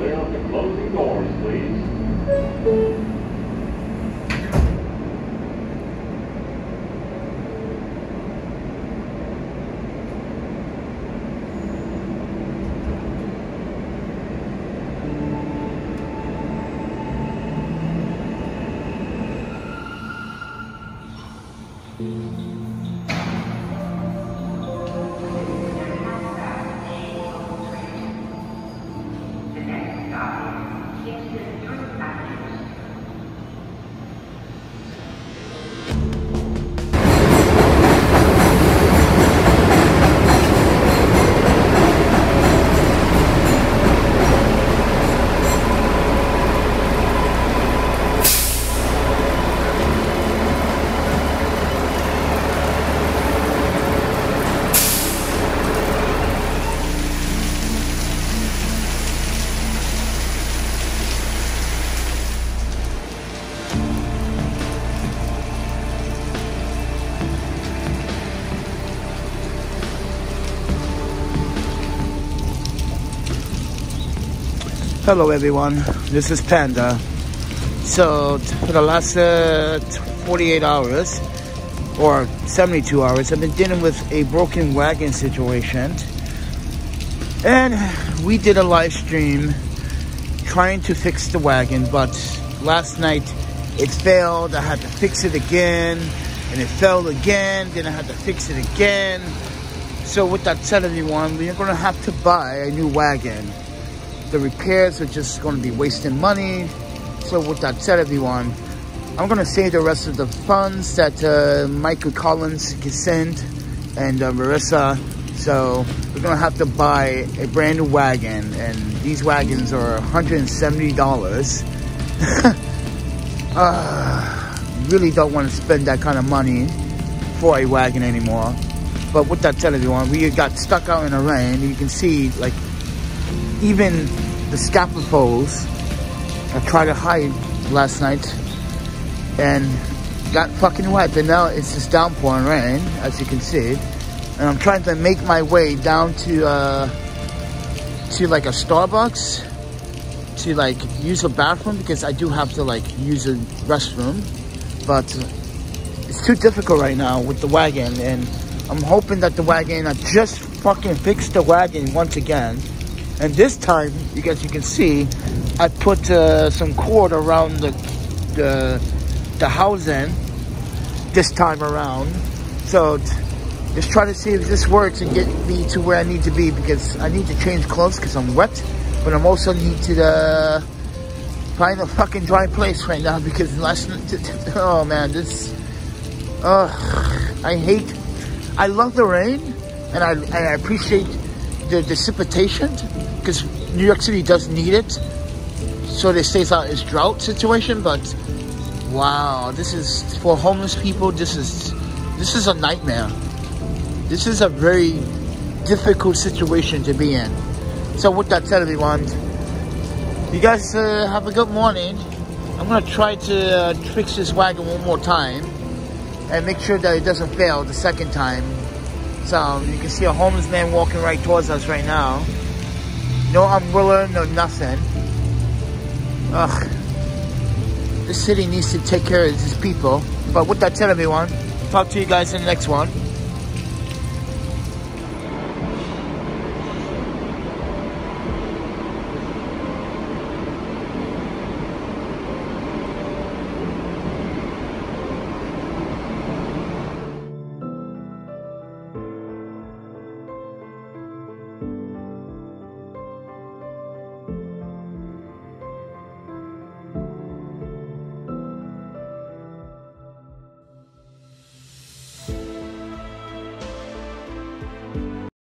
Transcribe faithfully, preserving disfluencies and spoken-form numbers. clear of the closing doors, please. Hello everyone, this is Panda. So for the last uh, forty-eight hours or seventy-two hours, I've been dealing with a broken wagon situation, and we did a live stream trying to fix the wagon, but last night it failed. I had to fix it again, and it fell again, then I had to fix it again. So with that said, everyone, we're gonna have to buy a new wagon. The repairs are just going to be wasting money. So with that said, everyone, I'm going to save the rest of the funds that uh, Michael Collins can send, and uh, Marissa. So we're going to have to buy a brand new wagon, and these wagons are one hundred seventy dollars. uh, really don't want to spend that kind of money for a wagon anymore. But with that said, everyone, we got stuck out in the rain. You can see, like, even the scaffold poles I tried to hide last night and got fucking wet, and now it's just downpouring rain, as you can see. And I'm trying to make my way down to uh, to like a Starbucks to like use a bathroom, because I do have to like use a restroom, but it's too difficult right now with the wagon. And I'm hoping that the wagon, I just fucking fixed the wagon once again. And this time, because you can see, I put uh, some cord around the, the the housing this time around. So just try to see if this works and get me to where I need to be, because I need to change clothes because I'm wet. But I'm also need to uh, find a fucking dry place right now, because last night, oh man, this, uh, I hate, I love the rain, and I, and I appreciate the precipitation, because New York City does need it, so they say it's out as drought situation. But wow, this is for homeless people. This is this is a nightmare. This is a very difficult situation to be in. So with that said, everyone, you guys uh, have a good morning. I'm gonna try to uh, fix this wagon one more time and make sure that it doesn't fail the second time. So you can see a homeless man walking right towards us right now. No umbrella, no nothing. Ugh. This city needs to take care of these people. But with that said, everyone, talk to you guys in the next one.